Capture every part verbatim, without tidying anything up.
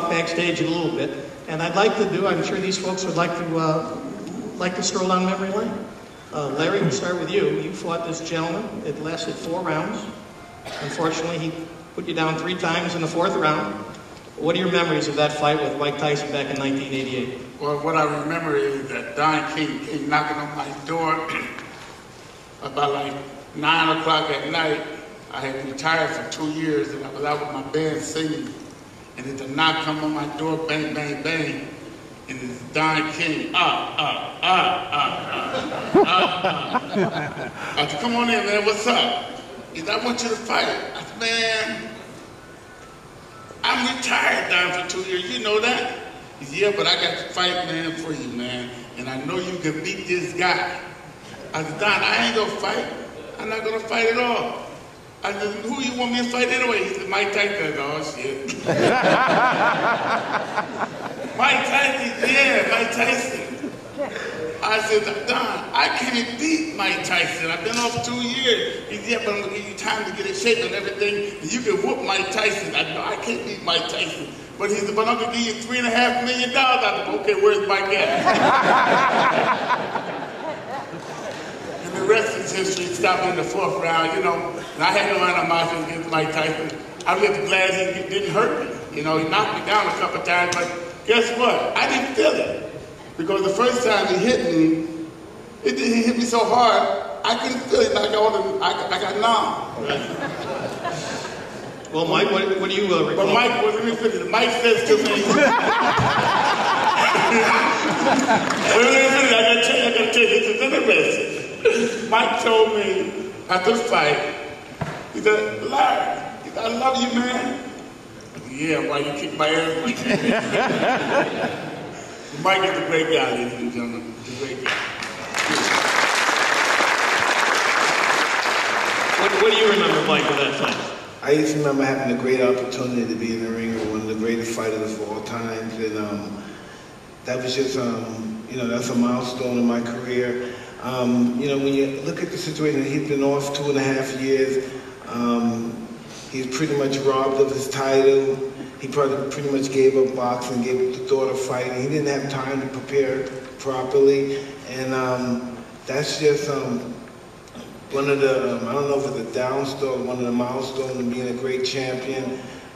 talk backstage in a little bit. And I'd like to do, I'm sure these folks would like to, uh, like to stroll down memory lane. Uh, Larry, we'll start with you. You fought this gentleman. It lasted four rounds. Unfortunately, he put you down three times in the fourth round. What are your memories of that fight with Mike Tyson back in nineteen eighty-eight? Well, what I remember is that Don King came knocking on my door about like nine o'clock at night. I had retired for two years and I was out with my band singing. And it's a knock come on my door, bang, bang, bang. And it's Don King, ah, ah, ah, ah, ah, ah, ah. I said, come on in, man, what's up? He said, I want you to fight. I said, man, I'm retired, Don, for two years, you know that? He said, yeah, but I got to fight, man, for you, man. And I know you can beat this guy. I said, Don, I ain't gonna fight. I'm not gonna fight at all. I said, who you want me to fight anyway? He said, Mike Tyson. Oh, shit. Mike Tyson, yeah, Mike Tyson. I said, Don, I can't beat Mike Tyson. I've been off two years. He said, yeah, but I'm going to give you time to get in shape and everything. And you can whoop Mike Tyson. I know I can't beat Mike Tyson. But he said, but I'm going to give you three and a half million dollars. I said, okay, where's Mike at? The rest is history, stopped in the fourth round, you know. And I had no animosity against Mike Tyson. I'm just glad he didn't hurt me. You know, he knocked me down a couple of times, but guess what? I didn't feel it. Because the first time he hit me, it, he hit me so hard, I couldn't feel it. Like I, ordered, I, I got numb. Right? Well, Mike, what, what do you uh, recall? But Mike, well, let me finish it. Mike says to me, Mike told me at the fight, he said, Larry, he said, I love you, man. I said, yeah, why you kick my ass like that? Mike is a great guy, ladies and gentlemen. He's a great guy. What, what do you remember, Mike, of that fight? I used to remember having a great opportunity to be in the ring with one of the greatest fighters of all times. And um, that was just, um, you know, that's a milestone in my career. Um, you know, when you look at the situation, he's been off two and a half years. Um, he's pretty much robbed of his title. He probably pretty much gave up boxing, gave up the thought of fighting. He didn't have time to prepare properly. And um, that's just um, one of the, um, I don't know if it's a downstone, one of the milestones of being a great champion.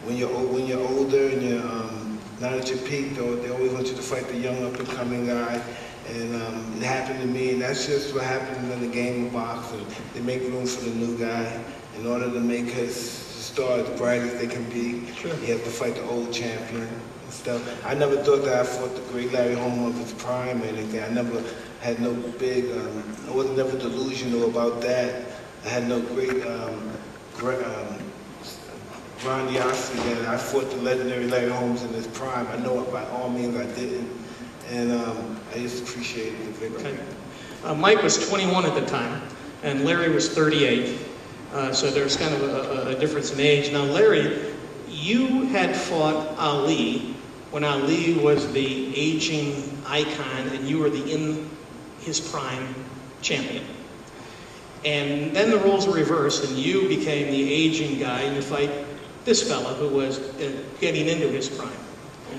When you're, when you're older and you're um, not at your peak, though, they always want you to fight the young up-and-coming guy. And um, it happened to me, and that's just what happens in the game of boxing. They make room for the new guy in order to make his star as bright as they can be. Sure. You have to fight the old champion and stuff. I never thought that I fought the great Larry Holmes of his prime or anything. I never had no big, um, I was never delusional about that. I had no great um, gr um, grandiosity that I fought the legendary Larry Holmes in his prime. I know by all means I didn't. And um, I just appreciate the vigor. Okay. Uh, Mike was twenty-one at the time, and Larry was thirty-eight. Uh, so there's kind of a, a difference in age. Now, Larry, you had fought Ali when Ali was the aging icon, and you were the in his prime champion. And then the roles were reversed, and you became the aging guy, and you fight this fella who was uh, getting into his prime.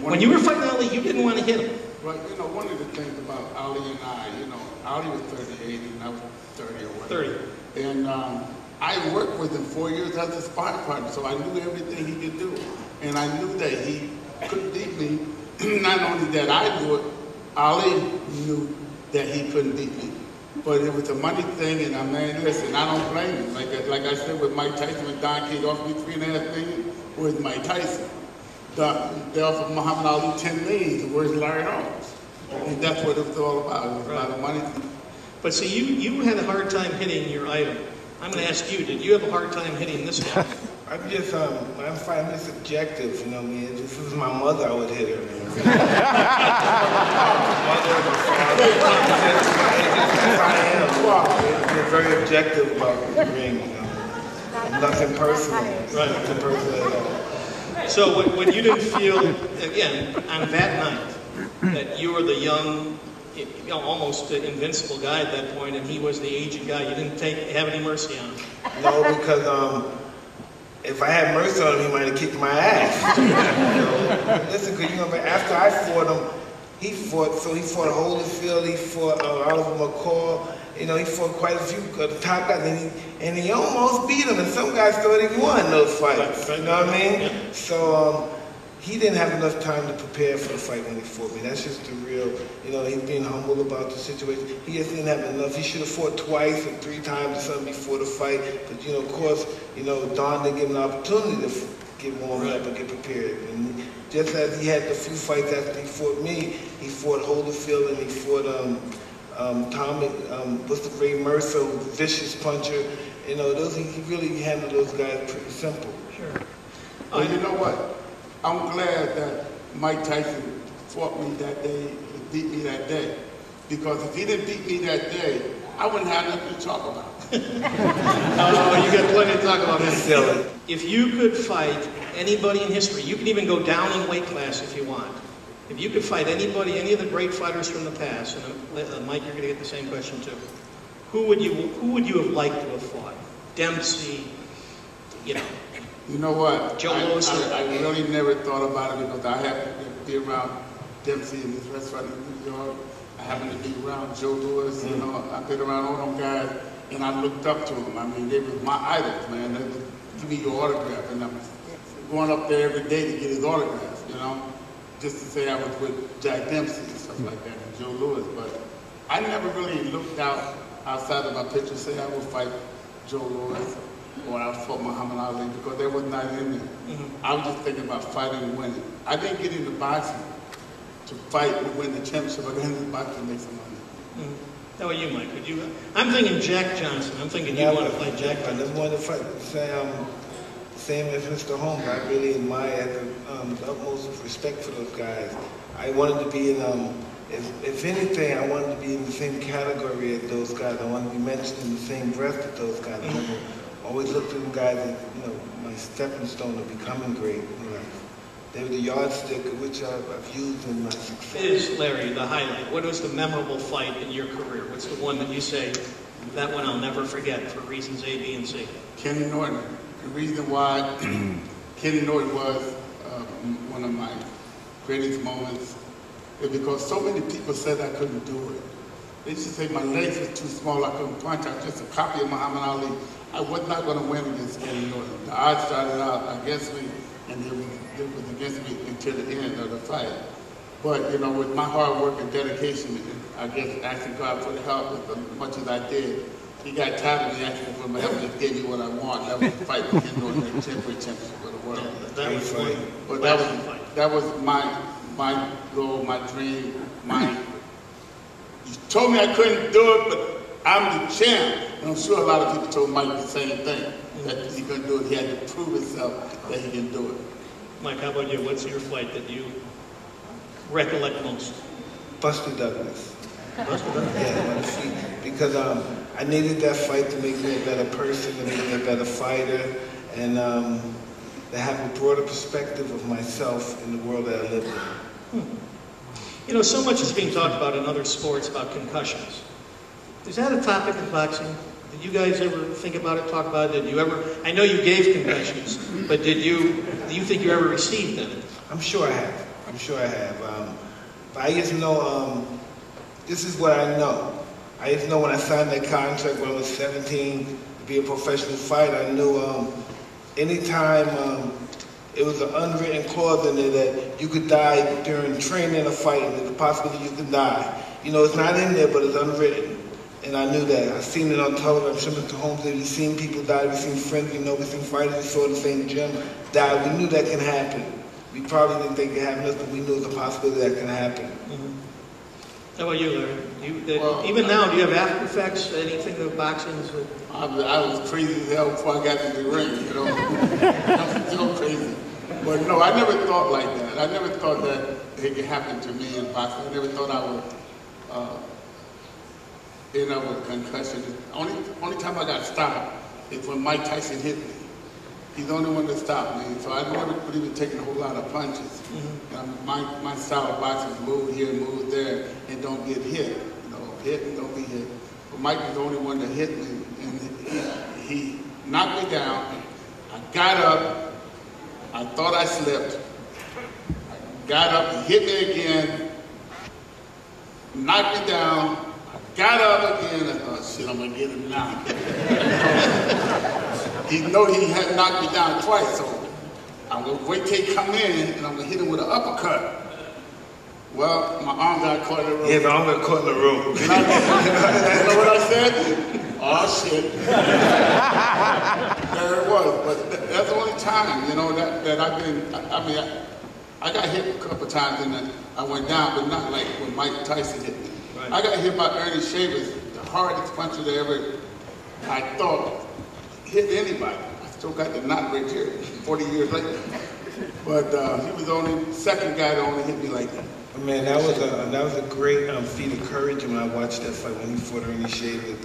When you were fighting Ali, you didn't want to hit him. Well, you know, one of the things about Ali and I, you know, Ali was thirty-eight and I was thirty or whatever. thirty. And um, I worked with him four years as a sparring partner, so I knew everything he could do. And I knew that he couldn't beat me. Not only that I knew it, Ali knew that he couldn't beat me. But it was a money thing, and I mean, listen, I don't blame him. Like, like I said with Mike Tyson, when Don King offered me three and a half million, where's Mike Tyson? They offered Muhammad Ali ten million. Where's Larry Holmes? And that's what it was all about. It was right. About the money. But see, you, you had a hard time hitting your idol. I'm going to ask you, did you have a hard time hitting this guy? I'm just, um, I'm finding this objective, you know what I mean? If this was my mother, I would hit her. They're very objective about the ring, you know. Nothing personal. Right. Nothing personal at all. So when, when you didn't feel, again, on that night, that you were the young, you know, almost invincible guy at that point, and he was the aging guy, you didn't take, have any mercy on him? No, because um, if I had mercy on him, he might have kicked my ass. You know? Listen, because you know, after I fought him, he fought, so he fought Holyfield, he fought uh, Oliver McCall, you know, he fought quite a few uh, top guys, and he, and he almost beat him, and some guys thought he won those fights, you know what I mean? So, um, he didn't have enough time to prepare for the fight when he fought me. That's just the real, you know, he's being humble about the situation. He just didn't have enough. He should have fought twice or three times or something before the fight. But, you know, of course, you know, Don didn't give him an opportunity to get warmed up and get prepared. And just as he had the few fights after he fought me, he fought Holyfield and he fought um, um, Tommy, um, what's the Ray Mercer, vicious puncher. You know, those, he really handled those guys pretty simple. Sure. Well, you know what? I'm glad that Mike Tyson fought me that day, beat me that day. Because if he didn't beat me that day, I wouldn't have nothing to talk about. Oh, you got plenty to talk about this, Dylan. If you could fight anybody in history, you can even go down in weight class if you want. If you could fight anybody, any of the great fighters from the past, and Mike, you're going to get the same question too. Who would you, who would you have liked to have fought? Dempsey, you know. You know what? Joe I, I, I really never thought about it because I happened to be around Dempsey in this restaurant in New York. I happened to be around Joe Lewis. You know, I've been around all them guys, and I looked up to them. I mean, they were my idols, man. They would give me your autograph, and I'm going up there every day to get his autograph. You know, just to say I was with Jack Dempsey and stuff like that, and Joe Lewis. But I never really looked out outside of my picture, say I would fight Joe Lewis. Or I fought Muhammad Ali because they was not in there. Mm-hmm. I was just thinking about fighting and winning. I didn't get into boxing to fight and win the championship. I got into boxing to make some money. Mm-hmm. How about you, Mike? Could you? I'm thinking Jack Johnson. I'm thinking yeah, you want to fight Jack Johnson. I just wanted to fight Sam, same as Mister Holmes. I really admire the, um, the utmost respect for those guys. I wanted to be in. Um, If, if anything, I wanted to be in the same category as those guys. I wanted to be mentioned in the same breath as those guys. Mm-hmm. I always looked at them guys as, you know, my stepping stone to becoming great. You know, they were the yardstick which I've, I've used in my success. Is, Larry, the highlight? What was the memorable fight in your career? What's the one that you say, that one I'll never forget for reasons A, B, and C? Kenny Norton. The reason why Kenny Norton was uh, one of my greatest moments because so many people said I couldn't do it. They used to say my legs were too small, I couldn't punch. I was just a copy of Muhammad Ali. I was not going to win against Kenny Norton. The odds started out against me, and it was, it was against me until the end of the fight. But, you know, with my hard work and dedication, I guess asking God for the help as much as I did, he got tired of me asking for my help and just gave me what I want. That was the fight with Kenny Norton in the temporary championship of the world. That, that was funny. But that was, that was my... my goal, my dream, my, you told me I couldn't do it, but I'm the champ. And I'm sure a lot of people told Mike the same thing, that he couldn't do it. He had to prove himself that he can do it. Mike, how about you? What's your fight that you recollect most? Buster Douglas. Buster Douglas? Yeah, see, because um, I needed that fight to make me a better person, to make me a better fighter, and um, to have a broader perspective of myself in the world that I live in. Hmm. You know, so much is being talked about in other sports about concussions. Is that a topic in boxing? Did you guys ever think about it, talk about it? Did you ever, I know you gave concussions, but did you, do you think you ever received them? I'm sure I have. I'm sure I have. Um, but I just know, um, this is what I know. I just know when I signed that contract when I was seventeen to be a professional fighter, I knew, um, anytime um, it was an unwritten clause in there that you could die during training or fighting, there's a possibility you could die. You know, it's not in there, but it's unwritten. And I knew that. I've seen it on television. I'm sure Mister Holmes, we've seen people die, we've seen friends, we know, we've seen fighters, we saw in the same gym die. We knew that can happen. We probably didn't think it happened, but we knew it was a possibility that can happen. Mm-hmm. How about you, Larry? You, the, well, even now, do you have after effects, anything that boxing is with? I was, I was crazy as hell before I got to the ring, you know. I was still crazy. But no, I never thought like that. I never thought that it could happen to me in boxing. I never thought I would uh, end up with concussion. Only, only time I got stopped is when Mike Tyson hit me. He's the only one that stopped me, so I never really been taking a whole lot of punches. Mm-hmm. um, my, my style of boxing move here, move there, and don't get hit. You know, hit and don't be hit. But Mike was the only one that hit me, and he, he knocked me down. I got up, I thought I slipped, I got up, hit me again, knocked me down, I got up again, I thought, shit, I'm gonna get him now. He know he had knocked me down twice, so I'm gonna wait till he come in and I'm gonna hit him with an uppercut. Well, my arm got caught in the room. Yeah, my arm got caught in the room. You know, you know what I said? Oh, shit. There it was. But that's the only time, you know, that, that I've been, I, I mean, I, I got hit a couple times and then I went down, but not like when Mike Tyson hit me. Right. I got hit by Ernie Shavers, the hardest puncher that ever, I thought, hit anybody. I still got the knot right here, forty years later. But uh, he was the only second guy that only hit me like that. Man, that was a that was a great um, feat of courage when I watched that fight when he fought Ernie Shavers.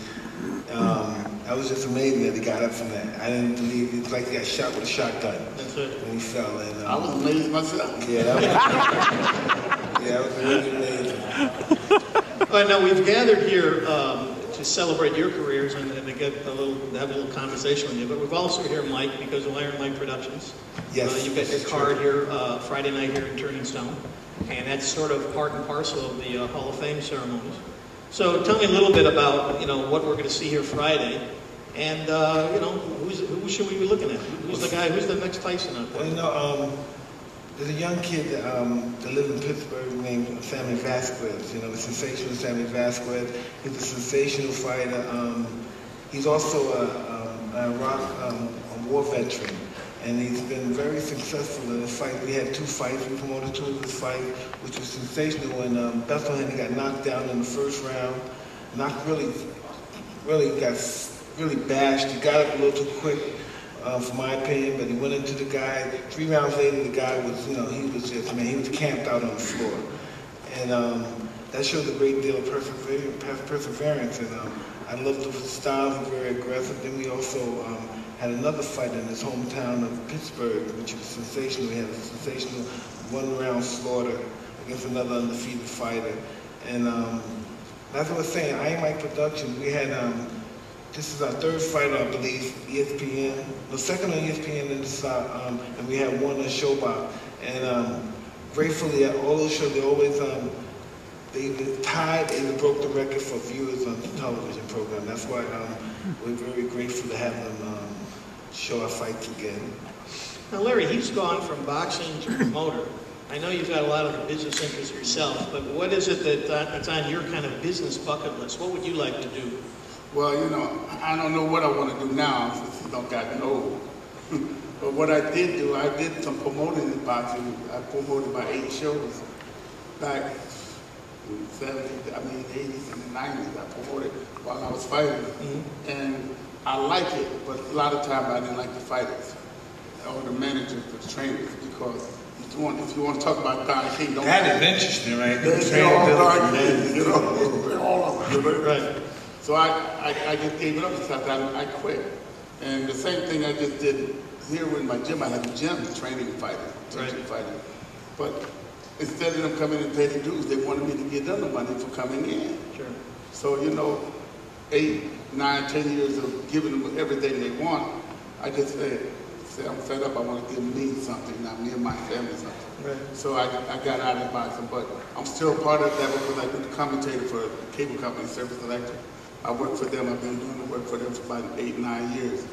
Um, I was just amazed that he got up from that. I didn't believe it's like he got shot with a shotgun. That's right. When he fell, and um, I was amazed myself. Yeah, that was, yeah, I was really amazed. Well, now we've gathered here um, to celebrate your careers and, and to get a little have a little conversation with you. But we've also here, Mike, because of Iron Mike Productions. Yes, uh, you've got your card here uh, Friday night here in Turning Stone. And that's sort of part and parcel of the uh, Hall of Fame ceremonies. So tell me a little bit about, you know, what we're going to see here Friday. And, uh, you know, who's, who should we be looking at? Who's the guy, who's the next Tyson out there? Well, you know, um, there's a young kid that, um, that lives in Pittsburgh named Sammy Vasquez. You know, the sensational Sammy Vasquez. He's a sensational fighter. Um, he's also a, a, a rock um, a war veteran. And he's been very successful in the fight. We had two fights. We promoted two of his fights, which was sensational. And um, Bethel Henry got knocked down in the first round. Knocked really, really got really bashed. He got up a little too quick, uh, for my opinion. But he went into the guy. Three rounds later, the guy was, you know, he was just, man, he was camped out on the floor. And um, that shows a great deal of perseverance. And um, I love the styles. He's very aggressive. Then we also um, had another fight in his hometown of Pittsburgh, which was sensational. He had a sensational one-round slaughter against another undefeated fighter. And um, that's what I was saying, Iron Mike Productions, we had, um, this is our third fight, I believe, E S P N. No, second on E S P N, and, this, uh, um, and we had one on Showbox. And um, gratefully, at all those shows, they always, um, they either tied and they broke the record for viewers on the television program. That's why um, we're very grateful to have them um, show our fights again. Now, Larry, he's gone from boxing to promoter. I know you've got a lot of the business interests yourself, but what is it that, uh, that's on your kind of business bucket list? What would you like to do? Well, you know, I don't know what I want to do now since I've gotten old. But what I did do, I did some promoting in boxing. I promoted my eight shows back in the seventies, I mean, the eighties and the nineties. I promoted while I was fighting. Mm-hmm. And I like it, but a lot of times I didn't like the fighters or the managers, the trainers, because if you want, if you want to talk about Don King, don't that is interesting, right? They're, they're all Don King, you know, they're all of them. Right. So I, I, I just gave it up because I, I quit. And the same thing I just did here with my gym. I had a gym training fighters, teaching right. fighters, but instead of them coming and paying the dues, they wanted me to give them the money for coming in. Sure. So you know, eight. nine, ten years of giving them everything they want. I just said, say, I'm fed up, I want to give me something, not me and my family something. Right. So I, I got out of boxing, but I'm still part of that because I do the commentator for a cable company, Service Electric. I work for them, I've been doing the work for them for about eight, nine years.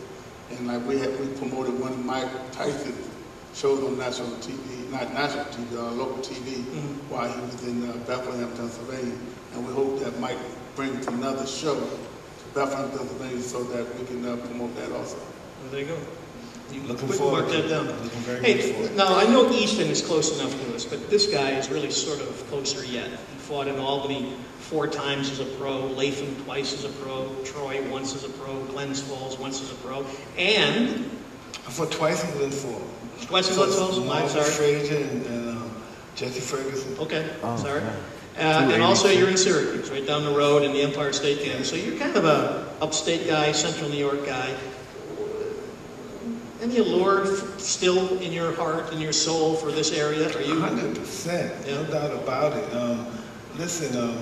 And like we had, we promoted one of Mike Tyson's shows on national T V, not national T V, uh, local T V, mm-hmm. while he was in uh, Bethlehem, Pennsylvania. And we hope that Mike brings another show Bethlehem, Pennsylvania, so that we can uh, promote that also. Well, there you go. You Looking forward to that down. Looking very hey, forward. Now I know Easton is close enough to us, but this guy is really sort of closer yet. He fought in Albany four times as a pro, Latham twice as a pro, Troy once as a pro, Glens Falls once as a pro, and I fought twice in Glens Falls. Twice in Glens Falls. Marvis Frazier and, and um, Jesse Ferguson. Okay, oh, sorry. Yeah. Uh, and also you're in Syracuse, right down the road in the Empire State Game. So you're kind of a upstate guy, central New York guy. Any allure still in your heart and your soul for this area? Are you? one hundred percent, yeah. No doubt about it. Um, listen, um,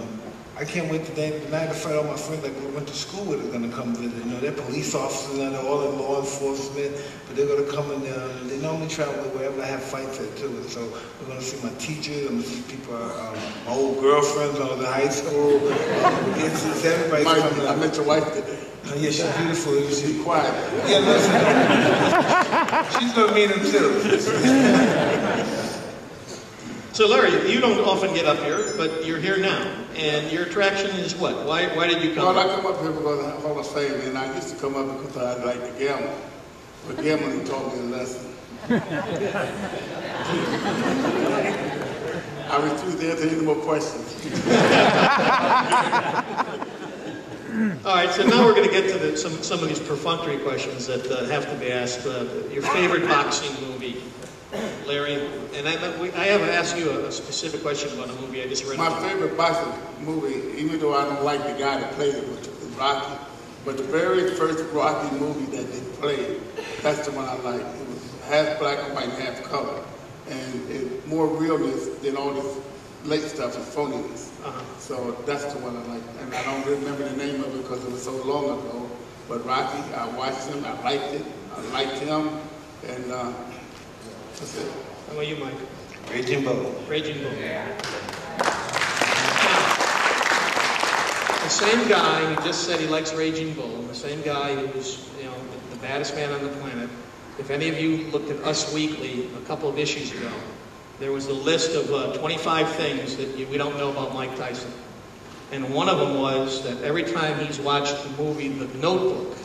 I I can't wait the day the night to fight all my friends that like, went to school with are gonna come visit. You know, they're police officers and they're all in law enforcement, but they're gonna come and um, they normally travel wherever I have fights at too. And so we're gonna see my teachers, I'm gonna see people, um, my old girlfriends on the high school. Um, it's, it's everybody's Mike, coming. I met your wife today. Oh, yeah, she's beautiful. She's, she's quiet. Yeah, listen. She's gonna meet him too. So Larry, you don't often get up here, but you're here now, and your attraction is what? Why, why did you come? Well, I come up here because of the Hall of Fame, and I used to come up because I like to gamble. But gambling taught me a lesson. I refuse to answer any more questions. All right, so now we're going to get to the, some, some of these perfunctory questions that uh, have to be asked. Uh, your favorite boxing movie? Larry, and I, I haven't asked you a specific question about a movie I just read. My about. favorite boxing movie, even though I don't like the guy that played it, was Rocky. But the very first Rocky movie that they played, that's the one I like. It was half black and white, half color. And it, more realness than all this late stuff and phoniness. Uh-huh. So that's the one I like. And I don't remember the name of it because it was so long ago. But Rocky, I watched him, I liked it, I liked him, and uh, that's it. How about you, Mike? Raging Bull. Raging Bull. Yeah. Now, the same guy who just said he likes Raging Bull, the same guy who was, you know, the, the baddest man on the planet. If any of you looked at Us Weekly a couple of issues ago, there was a list of uh, twenty-five things that you, we don't know about Mike Tyson. And one of them was that every time he's watched the movie The Notebook,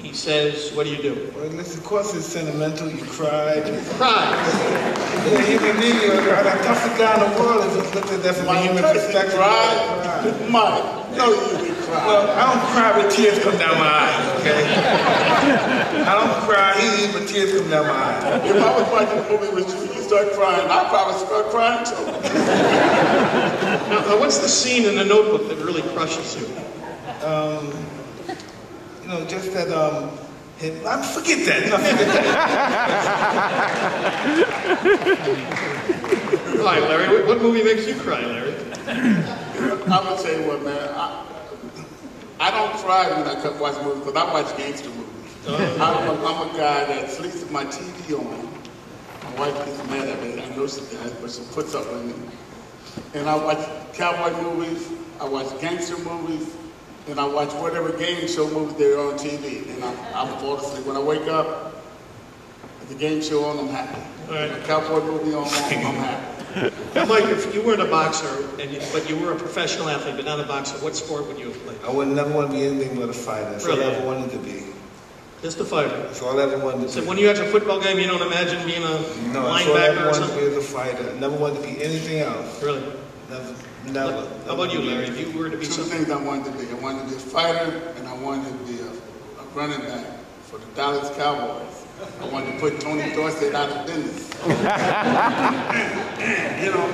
he says, what do you do? Well, of course it's sentimental, you cry. You cry. Yeah, he's a media, right? The toughest guy in the world if he's looked at that from a human perspective. Cry. Mike, no, you cry. Well, I don't cry with tears come down my eyes, okay? I don't cry, he but tears come down my eyes. If I was watching a movie with you, you start crying, I'd probably start crying too. Now, now, what's the scene in The Notebook that really crushes you? Um... You know, just that, um, him, I forget that. No, forget that. All right, Larry, what, what movie makes you cry, Larry? I'm going to tell you what, man. I, I don't cry when I come watch movies, because I watch gangster movies. Uh -huh. I'm, a, I'm a guy that sleeps with my T V on. My wife gets mad at me. I know she does, but she puts up with me. And I watch cowboy movies. I watch gangster movies. And I watch whatever game show movies they're on T V. And I, I fall asleep. When I wake up, the game show on, I'm happy. All right. The cowboy movie on, I'm happy. Now, Mike, if you weren't a boxer, and you, but you were a professional athlete, but not a boxer, what sport would you have played? I would never want to be anything but a fighter. That's really? All I ever wanted to be. Just a fighter? That's all I ever wanted to so be. So when you're at your football game, you don't imagine being a no, linebacker or something? No, I never wanted to be a fighter. I never wanted to be anything else. Really? Never. Never, never. How about you, Larry? If you were to be Two something. things I wanted to be. I wanted to be a fighter, and I wanted to be a, a running back for the Dallas Cowboys. I wanted to put Tony Dorsett out of business. you know,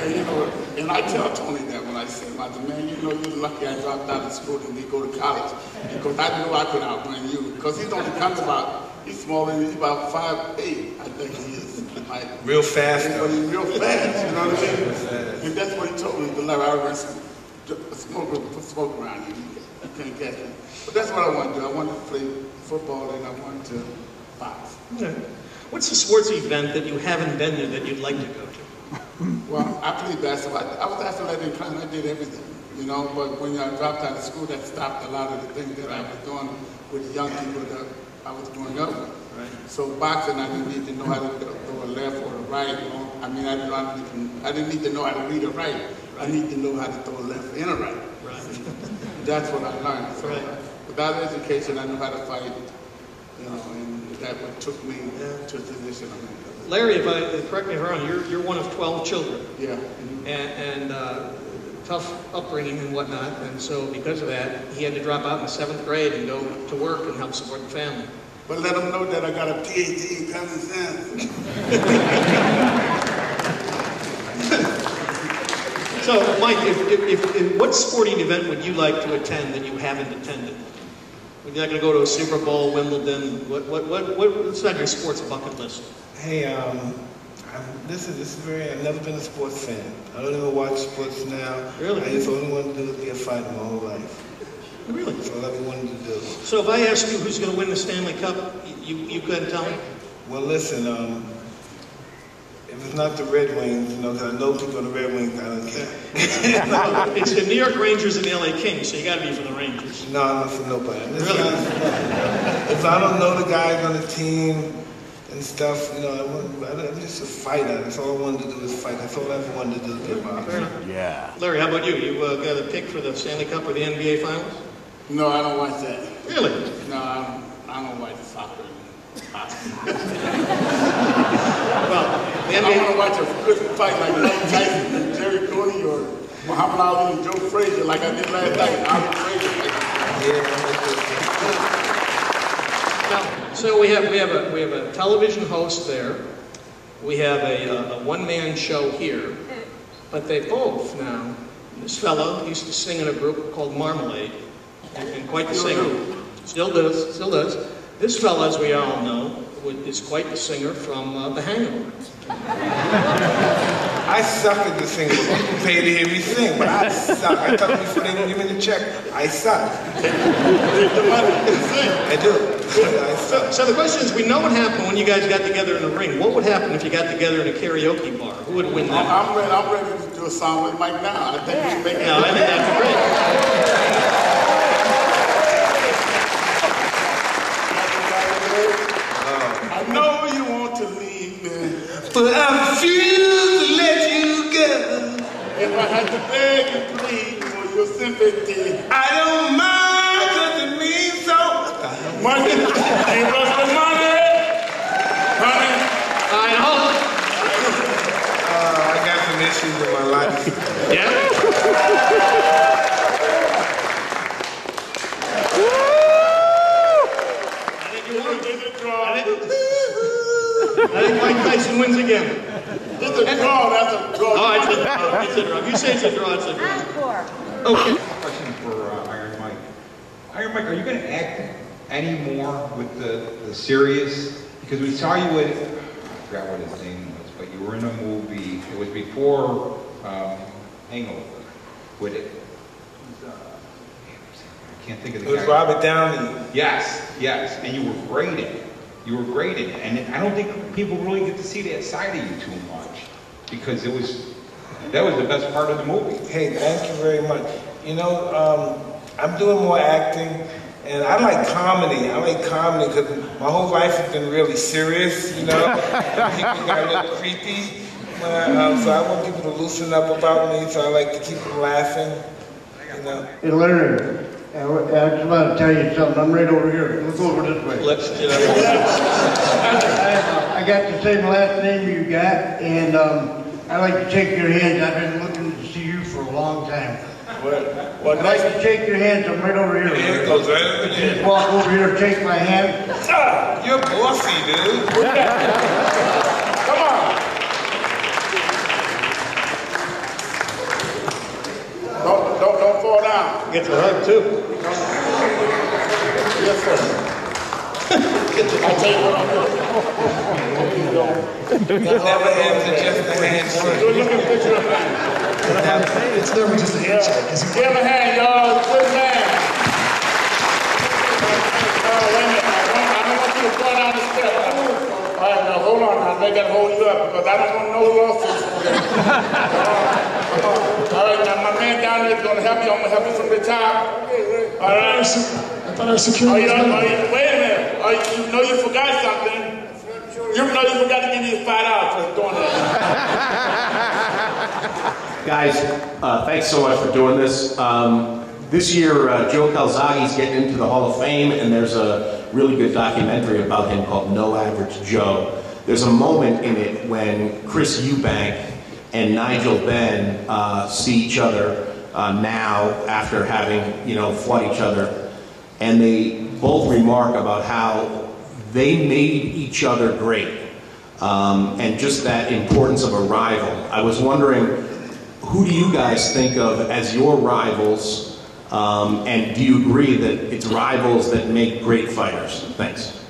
and you know, and I tell Tony that when I see him, I said, man, you know, you're lucky I dropped out of school and didn't go to college, because I knew I could outrun you. Because he's only comes about, he's smaller than he's about five eight, I think he is. Like, real fast, but he's real fast, you know what I mean? And that's what he told me, but like, I already smoke, put smoke around you, you can't catch me. But that's what I want to do. I want to play football and I want to box. Yeah. What's the sports event that you haven't been there that you'd like to go to? Well, I played basketball. I was athletic in class, I did everything, you know, but when I dropped out of school, that stopped a lot of the things that I was doing with the young people that I was growing up with. Right. So boxing, I didn't need to know how to throw a left or a right. I mean, I didn't, I didn't, I didn't need to know how to read a right. I need to know how to throw a left and a right. Right. That's what I learned. So right. Without education, I knew how to fight. You know, and that what took me yeah. to the position I'm in. Larry, if I correct me if I'm wrong, you're you're one of twelve children. Yeah. And and uh, tough upbringing and whatnot, and so because of that, he had to drop out in the seventh grade and go to work and help support the family. But let them know that I got a P H D in common sense. So, Mike, if, if, if, what sporting event would you like to attend that you haven't attended? Would you like to go to a Super Bowl, Wimbledon? What, what, what, what's on your sports bucket list? Hey, um, I've, this is this is very. I've never been a sports fan. I don't even watch sports now. Really? I just only wanted to do was be a fighter my whole life. Really? That's all I ever wanted to do. So if I asked you who's going to win the Stanley Cup, you you couldn't tell me? Well, listen. Um, if it's not the Red Wings, you know, because I know people are the Red Wings. I don't care. No, it's the New York Rangers and the L A Kings, so you got to be for the Rangers. No, I'm not for nobody. This really? Not for nobody. If I don't know the guys on the team and stuff, you know, I want, I'm just a fighter. That's all I wanted to do is fight. That's all I ever wanted to do is be. Yeah. Larry, how about you? You uh, got a pick for the Stanley Cup or the N B A Finals? No, I don't like that. Really? No, I don't, I don't like the soccer. Well, the N B A, I want to watch a good fight like Mike Tyson and Jerry Coney or Muhammad Ali and Joe Frazier like I did last night. Oliver Frazier. Yeah. Now, so we have we have a we have a television host there, we have a, a, a one-man show here, but they both now. This fellow used to sing in a group called Marmalade, and quite the singer, still does, still does. This fellow, as we all know, is quite the singer from uh, The Hangover. I suck at the singing. People pay to hear me sing, but I suck. I tell them before they don't give me the check, I suck. I do. I suck. So, so the question is, we know what happened when you guys got together in the ring. What would happen if you got together in a karaoke bar? Who would win that? I'm ready, I'm ready to do a song with Mike now. I think yeah. we make it. No, I think mean, that's great. I know you want to leave me, but I refuse to let you go. If I had to beg and plead for your sympathy, I don't mind because it means so. Money, ain't lost the money. Honey. I hope. Uh, I got some issues in my life. Yeah? I think Mike Tyson wins again. It's a draw, that's a draw. Oh, it's a draw, it's a draw. You say it's a draw, it's a draw. Encore. Okay. Question for uh, Iron Mike. Iron Mike, are you going to act any more with the, the series? Because we saw you in, I forgot what his name was, but you were in a movie. It was before um, Hangover. With it. I can't think of the guy. It was Robert Downey. Yes, yes. And you were great at it. You were great at it, and I don't think people really get to see that side of you too much, because it was, that was the best part of the movie. Hey, thank you very much. You know, um, I'm doing more acting, and I like comedy. I like comedy because my whole life has been really serious, you know. People got a little creepy, when I, um, so I want people to loosen up about me, so I like to keep them laughing, you know. Hey, Larry. I just want to tell you something. I'm right over here. Look over this way. Let's get out of here. I, I got the same last name you got, and um, I like to shake your hands. I've been looking to see you for a long time. What? Well, I'd nice. like to shake your hands. I'm right over here. Your hand goes right over there. Just walk over here, shake my hand. Ah, you're bossy, dude. Come on. Don't, don't, don't fall down. Get the hug, too. Yes, sir. I'll tell you what I'm doing. It never ends in just a handshake. Good looking picture of that. It's never just a handshake. Give him a hand, y'all. Good man. I don't want you to fall down the step. All right, now hold on. I may got to hold you up because I don't want no lawsuits. All right, now my man down there is going to help you. I'm going to help you from the top. All right. I thought our security was better. Wait a minute. Are you, you know you forgot something. You know you forgot to give you five dollars for doing that. Guys, uh, thanks so much for doing this. Um, this year, uh, Joe Calzaghe is getting into the Hall of Fame, and there's a really good documentary about him called No Average Joe. There's a moment in it when Chris Eubank and Nigel Benn uh, see each other. Uh, now, after having, you know, fought each other, and they both remark about how they made each other great, um, and just that importance of a rival. I was wondering, who do you guys think of as your rivals, um, and do you agree that it's rivals that make great fighters? Thanks.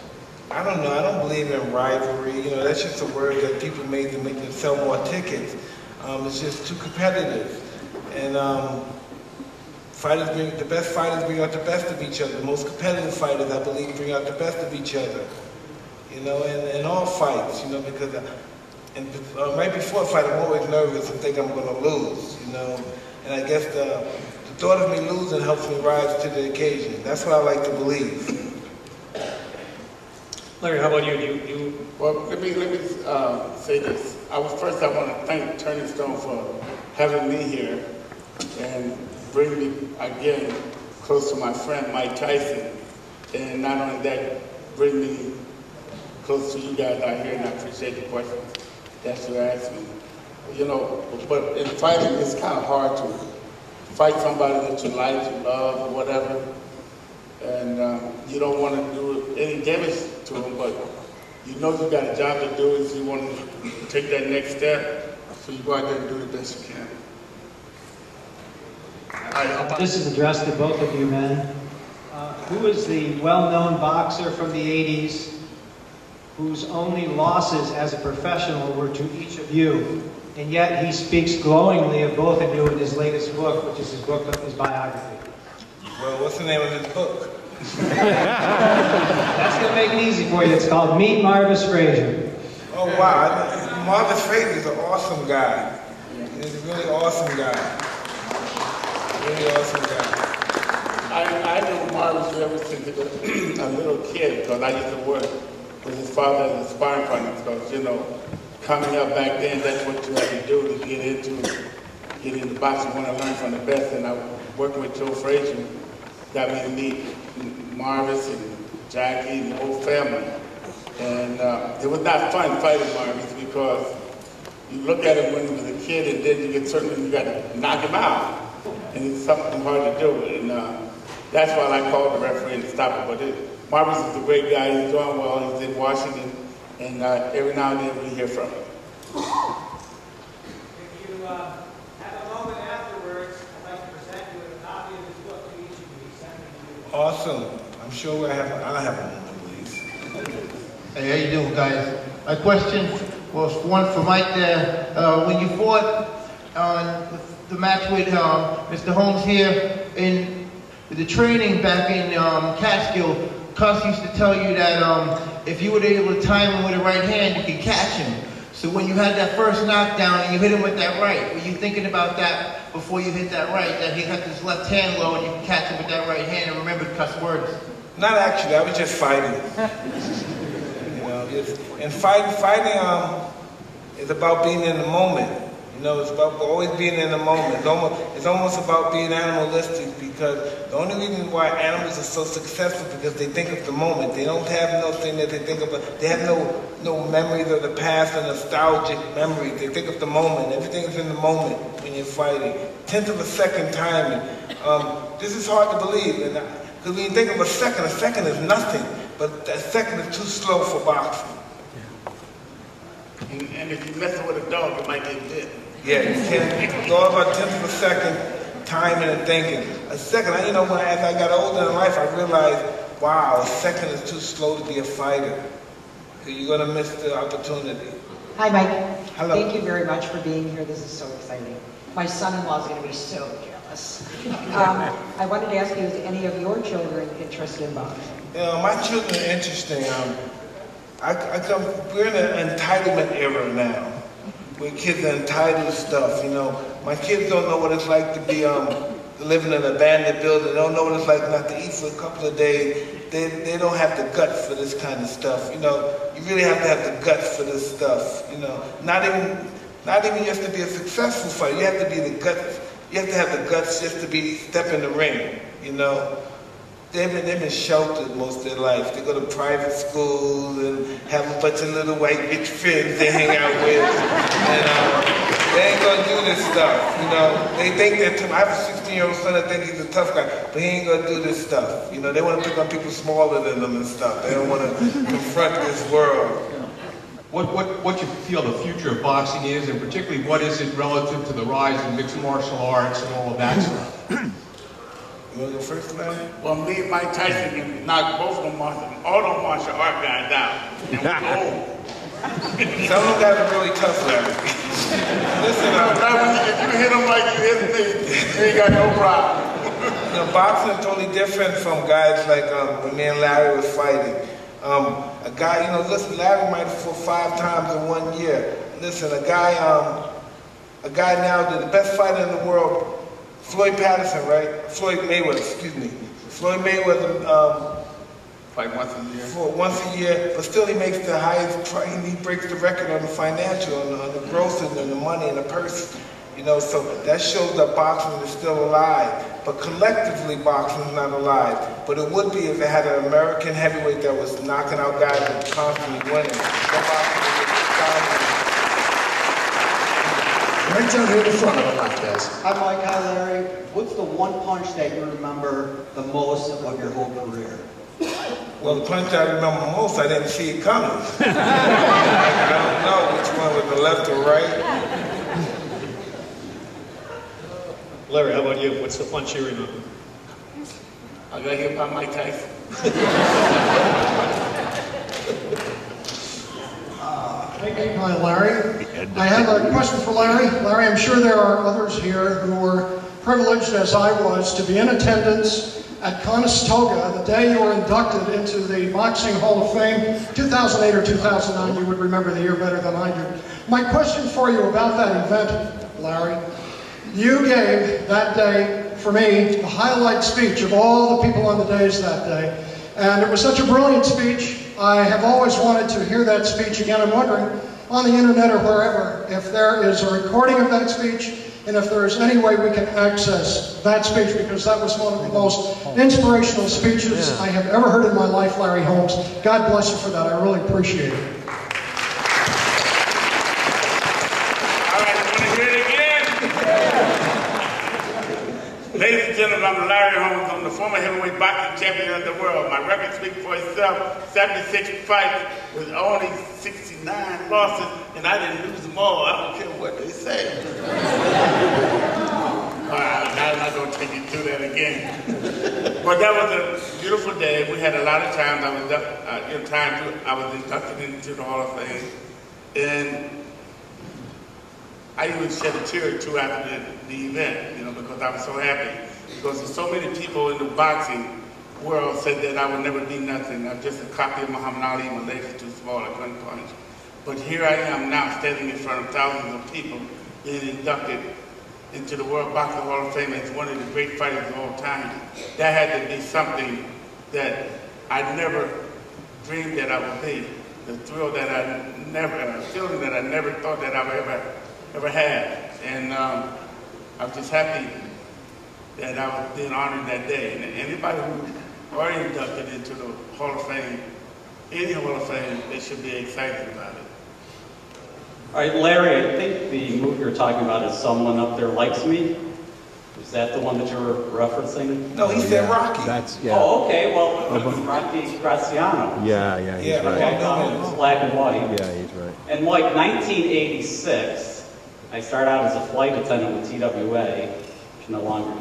I don't know, I don't believe in rivalry. You know, that's just a word that people made to make them sell more tickets. Um, it's just too competitive. And um, fighters bring, the best fighters bring out the best of each other. The most competitive fighters, I believe, bring out the best of each other. You know, in, in all fights, you know, because I, and, uh, right before a fight, I'm always nervous and think I'm going to lose, you know. And I guess the, the thought of me losing helps me rise to the occasion. That's what I like to believe. Larry, how about you? You, you? Well, let me let me uh, say this. I was first. I want to thank Turning Stone for having me here and bring me again close to my friend Mike Tyson, and not only that, bring me close to you guys out here. And I appreciate the questions that you asked me. You know, but in fighting, it's kind of hard to fight somebody that you like, you love, whatever. And um, you don't want to do any damage to them, but you know you got a job to do is you want to take that next step, so you go out there and do the best you can. Right, this is addressed to both of you men. Uh, who is the well-known boxer from the eighties whose only losses as a professional were to each of you, and yet he speaks glowingly of both of you in his latest book, which is his book of his biography? Well, what's the name of his book? That's going to make it easy for you. It's called Meet Marvis Frazier. Oh, wow. Marvis Frazier's an awesome guy. He's a really awesome guy. Really awesome guy. I, I know Marvis ever since I was a little kid, because I used to work with his father as a sparring partner, because, you know, coming up back then, that's what you had to do to get into get into boxing. When I learned from the best, and I was working with Joe Frazier, got me to meet Marvis and Jackie and the whole family. And uh, it was not fun fighting Marvis, because you look at him when he was a kid and then you get certain you got to knock him out. And it's something hard to do. And uh, that's why I called the referee to stop it. But it, Marvis is a great guy. He's doing well. He's in Washington. And uh, every now and then we hear from him. If you uh, have a moment afterwards, I'd like to present you with a copy of his book to each of you. Awesome. I'm sure I have, I'll have a moment, please. Hey, how you doing, guys? My question was one for Mike there. Uh, when you fought uh, the match with uh, Mister Holmes here in the training back in um, Catskill, Cus used to tell you that um, if you were able to time him with a right hand, you could catch him. So when you had that first knockdown and you hit him with that right, were you thinking about that before you hit that right, that he had his left hand low and you could catch him with that right hand and remember Cus' words? Not actually, I was just fighting. You know, just, and fight, fighting um, is about being in the moment. You know, it's about always being in the moment. It's almost, it's almost about being animalistic, because the only reason why animals are so successful is because they think of the moment. They don't have nothing that they think of. They have no, no memories of the past or nostalgic memories. They think of the moment. Everything is in the moment when you're fighting. Tenth of a second timing. Um, this is hard to believe, because when you think of a second, a second is nothing. But a second is too slow for boxing. And, and if you mess with a dog, it might get bit. Yeah, it's all about tenths of a second, timing and thinking. A second, you know, when I, as I got older in life, I realized, wow, a second is too slow to be a fighter. You're going to miss the opportunity. Hi, Mike. Hello. Thank you very much for being here. This is so exciting. My son-in-law is going to be so jealous. um, I wanted to ask you, is any of your children interested in boxing? You know, my children are interesting. Um, I, I come, we're in an entitlement era now, where kids are entitled to stuff, you know. My kids don't know what it's like to be um, live in an abandoned building. They don't know what it's like not to eat for a couple of days. They, they don't have the guts for this kind of stuff, you know. You really have to have the guts for this stuff, you know. Not even, not even you have to be a successful fighter. You have to be the guts. You have to have the guts just to be step in the ring, you know. They've been, they've been sheltered most of their life. They go to private schools and have a bunch of little white bitch friends they hang out with. And um, they ain't gonna do this stuff, you know. They think they're tough. I have a sixteen-year-old son that thinks he's a tough guy, but he ain't gonna do this stuff. You know, they wanna pick on people smaller than them and stuff. They don't wanna confront this world. What, what, what you feel the future of boxing is, and particularly what is it relative to the rise in mixed martial arts and all of that stuff? You want to go first about it? Well, me and Mike Tyson can knock both of them all the martial art guys out. And we some of them guys are really tough, Larry. Listen, no, if you hit them like you hit me, they ain't got no problem. You know, boxing is totally different from guys like um, when me and Larry was fighting. Um, a guy, you know, listen, Larry might have fought five times in one year. Listen, a guy, um, a guy now, the best fighter in the world, Floyd Patterson, right? Floyd Mayweather, excuse me. Floyd Mayweather, um, like once a year. For once a year, but still he makes the highest, he breaks the record on the financial, on the, on the grosses, and the money, and the purse. You know, so that shows that boxing is still alive. But collectively, boxing is not alive. But it would be if it had an American heavyweight that was knocking out guys and constantly winning. That boxing would be right down here in the front of the podcast. Hi, Mike. Hi, Larry. What's the one punch that you remember the most of your whole career? Well, the punch I remember most, I didn't see it coming. I don't know which one was the left or right. Larry, how about you? What's the punch you remember? I got hit by Mike Tyson. uh, hi, Larry. I have a question for Larry. Larry, I'm sure there are others here who were privileged, as I was, to be in attendance at Conestoga, the day you were inducted into the Boxing Hall of Fame, two thousand eight or two thousand nine, you would remember the year better than I do. My question for you about that event, Larry, you gave that day, for me, the highlight speech of all the people on the days that day. And it was such a brilliant speech. I have always wanted to hear that speech again. I'm wondering, on the internet or wherever, if there is a recording of that speech, and if there is any way we can access that speech, because that was one of the most inspirational speeches yeah. I have ever heard in my life, Larry Holmes. God bless you for that. I really appreciate it. All right, want to hear it again? Ladies and gentlemen, I'm Larry Holmes. I'm the former heavyweight boxing champion of the world. My record speaks for itself. seventy-six fights with only sixty-nine losses, and I didn't lose them all. I don't care what they say. Wow, now I'm not going to take you through that again. But that was a beautiful day. We had a lot of times. I was uh, in time. To, I was inducted into the Hall of Fame, and I even shed a tear or two after the, the event, you know, because I was so happy. Because so many people in the boxing world said that I would never be nothing. I'm just a copy of Muhammad Ali. My legs are too small. I couldn't punch. But here I am now, standing in front of thousands of people, being inducted into the World Boxing Hall of Fame as one of the great fighters of all time. That had to be something that I never dreamed that I would be. The thrill that I never, and a feeling that I never thought that I would ever, ever had. And um, I'm just happy that I was then honored that day. And anybody who are inducted into the Hall of Fame, any Hall of Fame, they should be excited about it. All right, Larry, I think the move you're talking about is Someone Up There Likes Me. Is that the one that you're referencing? No, he oh, said yeah. Rocky. That's, yeah. Oh, okay, well, oh, Rocky Graziano. Yeah, yeah, he's yeah, right. Okay, no, no. Black and white. Yeah, he's right. And like nineteen eighty-six, I started out as a flight attendant with T W A, which no longer.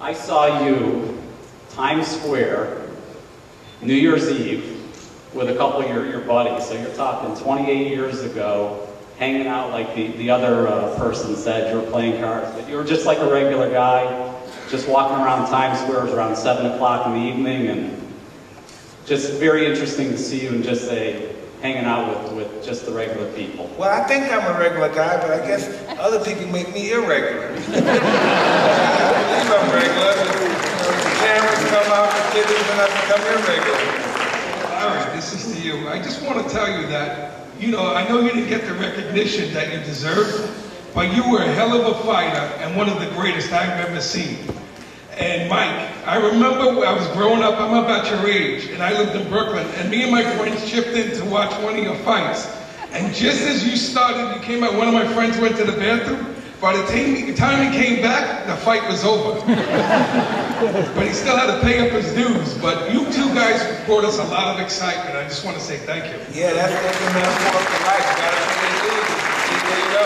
I saw you, Times Square, New Year's Eve, with a couple of your, your buddies. So you're talking twenty-eight years ago, hanging out like the, the other uh, person said. You were playing cards, but you were just like a regular guy, just walking around Times Square. It was around seven o'clock in the evening, and just very interesting to see you and just say, hanging out with, with just the regular people. Well, I think I'm a regular guy, but I guess other people make me irregular. I believe I'm regular, but you know, the cameras come out, the kids even have become irregular. Larry, this is to you. I just want to tell you that you know, I know you didn't get the recognition that you deserved, but you were a hell of a fighter and one of the greatest I've ever seen. And Mike, I remember when I was growing up, I'm about your age, and I lived in Brooklyn, and me and my friends chipped in to watch one of your fights. And just as you started, you came out, one of my friends went to the bathroom. By the time he came back, the fight was over. But he still had to pay up his dues. But you two guys brought us a lot of excitement. I just want to say thank you. Yeah, that's what the man's walk of life. You gotta pay your dues. There you go.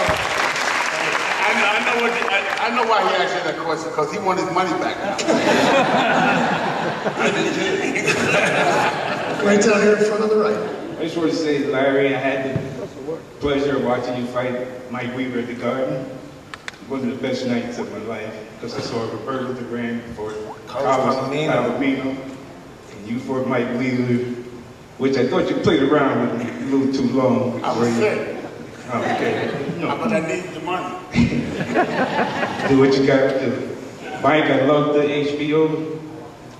I I know, I know, what, I, I know why he asked you that question, because he won his money back. I didn't do it. Right down here in front on the right. I just want to say, Larry, I had the pleasure of watching you fight Mike Weaver at the Garden. One of the best nights of my life, because I saw Roberto Duran for Carlos Palomino, and you for Mike Weaver, which I thought you played around with a little too long. I was sick. Oh, okay. No. But I needed the money. Do what you got to do. Mike, I loved the H B O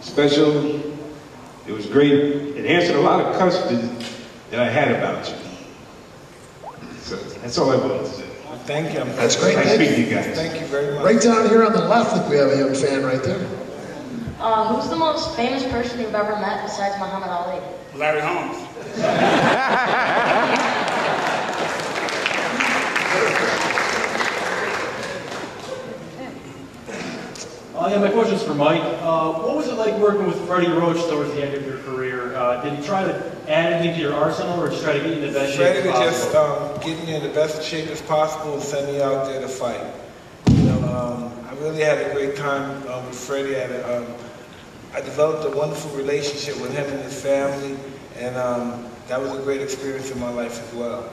special. It was great. It answered a lot of questions that I had about you. So that's all I wanted to say. Thank you. That's great. Nice to meet you guys. Thank you very much. Right down here on the left, look, we have a young fan right there. Uh, who's the most famous person you've ever met besides Muhammad Ali? Larry Holmes. uh, yeah, my question's for Mike. Uh, what was it like working with Freddie Roach towards the end of your career? Uh, did he try to add anything to your arsenal, or just try to get you in the best Freddie shape possible? Freddie just um, get me in the best shape as possible and send me out there to fight. You know, um, I really had a great time um, with Freddie. I, had a, um, I developed a wonderful relationship with him and his family, and um, that was a great experience in my life as well.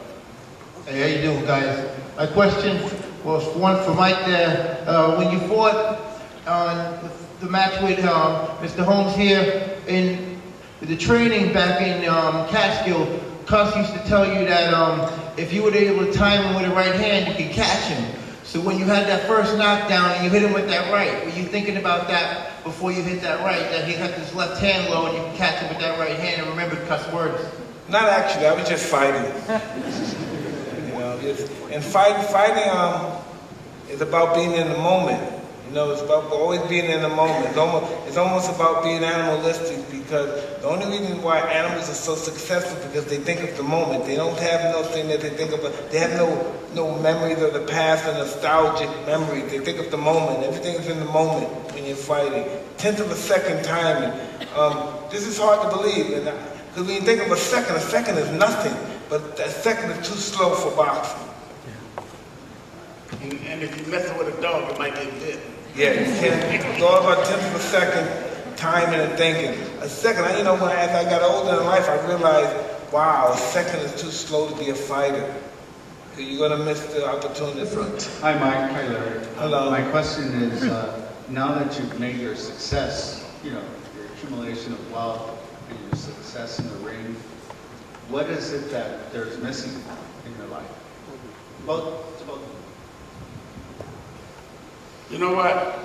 Hey, how you doing, guys? My question was one for Mike there. Uh, when you fought uh, the match with uh, Mister Holmes here in the training back in um, Catskill, Cus used to tell you that um, if you were able to time him with the right hand, you could catch him. So when you had that first knockdown and you hit him with that right, were you thinking about that before you hit that right, that he had his left hand low and you could catch him with that right hand and remember Cus' words? Not actually, I was just fighting. You know, just, and fight, fighting um, is about being in the moment. You know, it's about always being in the moment. It's almost, it's almost about being animalistic, because the only reason why animals are so successful is because they think of the moment. They don't have nothing that they think of. They have no, no memories of the past and nostalgic memories. They think of the moment. Everything is in the moment when you're fighting. Tenth of a second timing. Um, this is hard to believe, because when you think of a second, a second is nothing. But a second is too slow for boxing. And, and if you mess with a dog, it might get bit. Yeah, it's all about tenth of a second, timing and thinking. A second, you know, when I, as I got older in life, I realized, wow, a second is too slow to be a fighter. You're going to miss the opportunity. Hi, Mike. Hi, Larry. Hello. Um, my question is, uh, now that you've made your success, you know, your accumulation of wealth and your success in the ring, what is it that there's missing in your life? Both, both. You know what,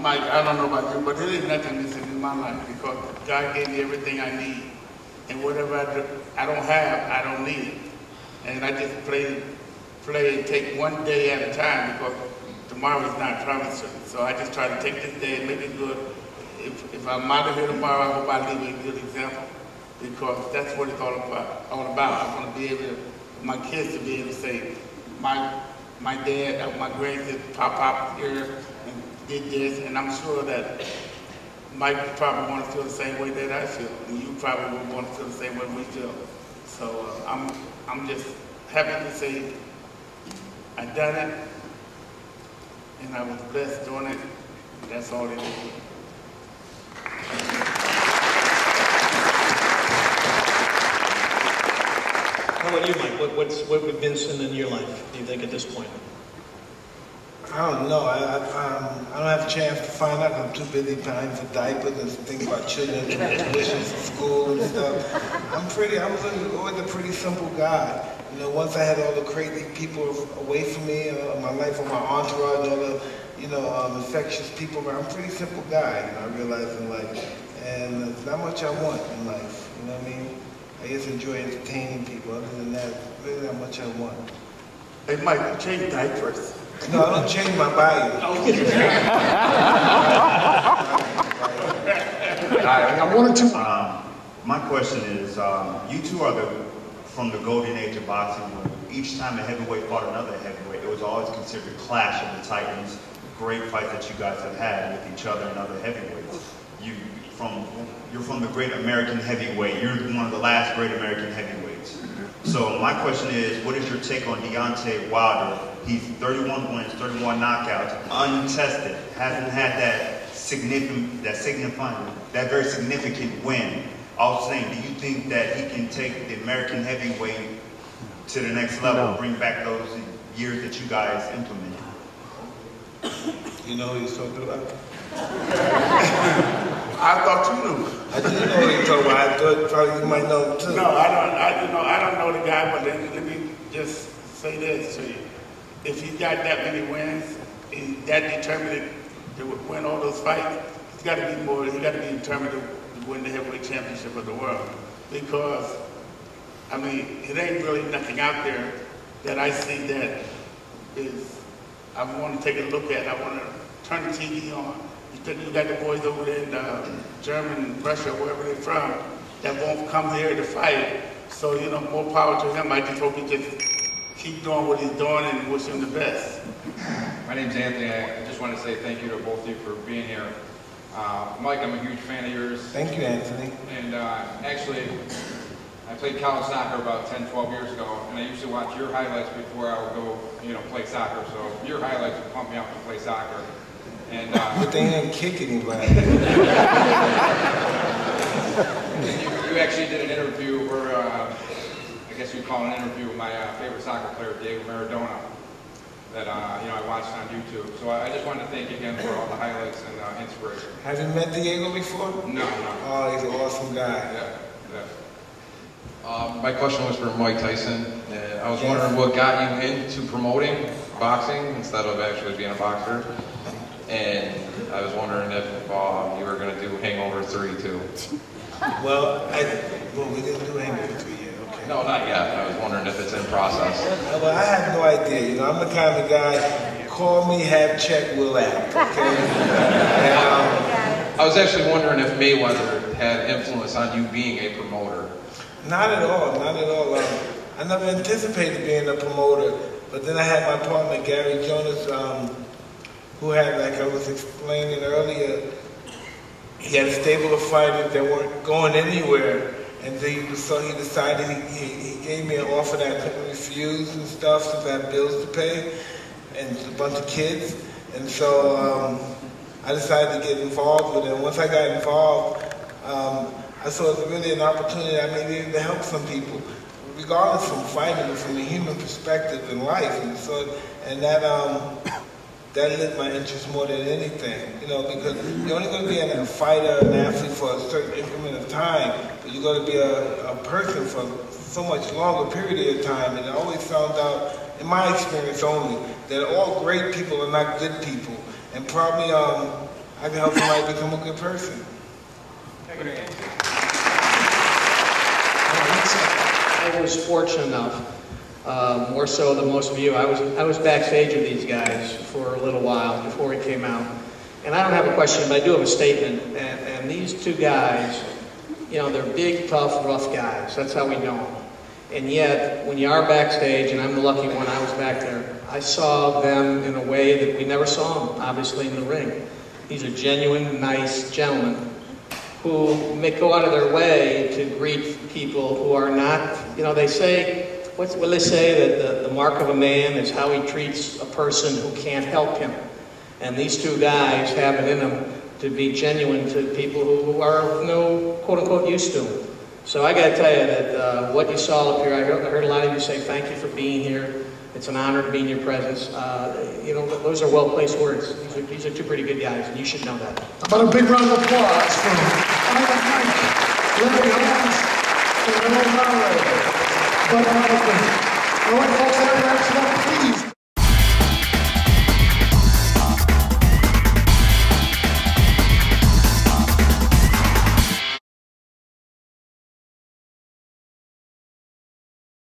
Mike, I don't know about you, but there ain't nothing missing in my life, because God gave me everything I need. And whatever I, do, I don't have, I don't need it. And I just play, play and take one day at a time, because tomorrow is not promising. So I just try to take this day and make it good. If, if I'm out of here tomorrow, I hope I leave a good example, because that's what it's all about. All about. I want to be able to, my kids to be able to say, my. My dad, my grandkids, pop pop here and did this, and I'm sure that Mike probably want to feel the same way that I feel, and you probably would want to feel the same way we feel. So uh, I'm, I'm just happy to say I done it, and I was blessed doing it. And that's all it is. How about you, Mike? What, what's, what would Vincent in your life, do you think, at this point? I don't know. I, I, um, I don't have a chance to find out. I'm too busy buying for diapers and thinking about children and tuitions to school and stuff. I'm pretty, I was always a pretty simple guy. You know, once I had all the crazy people away from me, uh, my life on my entourage, all the, you know, um, infectious people, but I'm a pretty simple guy, you know, I realize in life. And there's not much I want in life, you know what I mean? I just enjoy entertaining people. Other than that, really not much I want. Hey, Mike, change diapers. No, I don't change my body. I, I wanted to. Um, my question is, um, you two are the, from the golden age of boxing. When each time a heavyweight fought another heavyweight, it was always considered clash of the titans. Great fight that you guys have had with each other and other heavyweights. You from. you're from the great American heavyweight. You're one of the last great American heavyweights. So my question is, what is your take on Deontay Wilder? He's thirty-one wins, thirty-one knockouts, untested, hasn't had that significant, that signifying, that very significant win. I was saying, do you think that he can take the American heavyweight to the next level, no. bring back those years that you guys implemented? You know who he's talking about? I thought you knew. I didn't know what he was talking about. I thought probably you might know too. No, I don't. I you know. I don't know the guy, but let, let me just say this to you: if he's got that many wins, he's that determined to win all those fights, he's got to be more. He's got to be determined to win the heavyweight championship of the world, because I mean, it ain't really nothing out there that I see that is. I want to take a look at. I want to turn the T V on. You got the boys over there in uh, Germany, Russia, wherever they're from, that won't come here to fight. So, you know, more power to him. I just hope he just keep doing what he's doing and wish him the best. My name's Anthony. I just want to say thank you to both of you for being here. Uh, Mike, I'm a huge fan of yours. Thank you, Anthony. And uh, actually, I played college soccer about ten, twelve years ago, and I used to watch your highlights before I would go, you know, play soccer. So your highlights would pump me up to play soccer. And, uh, but they didn't kick anybody. you, you actually did an interview, or uh, I guess you'd call it an interview with my uh, favorite soccer player, Diego Maradona, that uh, you know I watched on YouTube. So I, I just wanted to thank you again for all the highlights and uh, inspiration. Have you met Diego before? No, no. Oh, he's an awesome guy. Yeah, yeah. Um, my question was for Mike Tyson. Uh, I was yes. wondering what got you into promoting boxing instead of actually being a boxer. And I was wondering if uh, you were going to do Hangover three, too. Well, I, well, we didn't do Hangover three yet, okay. No, not yet. I was wondering if it's in process. Well, I have no idea. You know, I'm the kind of guy, call me, have check, will act, okay? And, um, I was actually wondering if Mayweather had influence on you being a promoter. Not at all, not at all. Um, I never anticipated being a promoter, but then I had my partner, Gary Jonas, um, who had, like I was explaining earlier, he had a stable of fighters that weren't going anywhere, and then he, so he decided, he, he, he gave me an offer that I couldn't refuse and stuff, since I had bills to pay, and a bunch of kids, and so um, I decided to get involved with it, and once I got involved, um, I saw it was really an opportunity I may be able to help some people, regardless from fighting, but from a human perspective in life, and so, and that, um, that lit my interest more than anything, you know, because you're only going to be a fighter, an athlete for a certain increment of time, but you're going to be a, a person for so much longer period of time. And I always found out, in my experience only, that all great people are not good people, and probably um, I can help somebody become a good person. Thank you. I was fortunate enough. Um, more so than most of you. I was, I was backstage with these guys for a little while before we came out. And I don't have a question, but I do have a statement. And, and these two guys, you know, they're big, tough, rough guys. That's how we know them. And yet, when you are backstage, and I'm the lucky one, I was back there, I saw them in a way that we never saw them, obviously, in the ring. These are genuine, nice gentlemen who may go out of their way to greet people who are not, you know, they say, What's, what they say, that the, the mark of a man is how he treats a person who can't help him. And these two guys have it in them to be genuine to people who are, you know, quote unquote, used to them. So I got to tell you that uh, what you saw up here, I heard, I heard a lot of you say thank you for being here. It's an honor to be in your presence. Uh, you know, those are well-placed words. These are, these are two pretty good guys, and you should know that. How about a big round of applause for Iron Mike, Larry Holmes, and Marmalade. But, uh, all right, folks, that wraps it up. Please